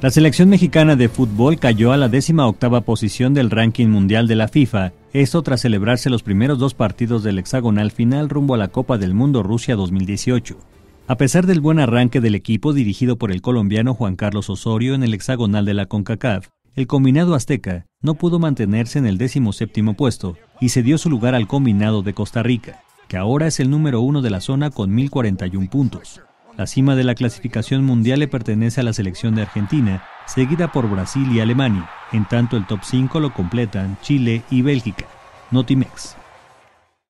La selección mexicana de fútbol cayó a la 18ª posición del ranking mundial de la FIFA, esto tras celebrarse los primeros dos partidos del hexagonal final rumbo a la Copa del Mundo Rusia 2018. A pesar del buen arranque del equipo dirigido por el colombiano Juan Carlos Osorio en el hexagonal de la CONCACAF, el combinado azteca no pudo mantenerse en el 17º puesto y cedió su lugar al combinado de Costa Rica, que ahora es el número 1 de la zona con 1.041 puntos. La cima de la clasificación mundial le pertenece a la selección de Argentina, seguida por Brasil y Alemania. En tanto, el top 5 lo completan Chile y Bélgica. Notimex.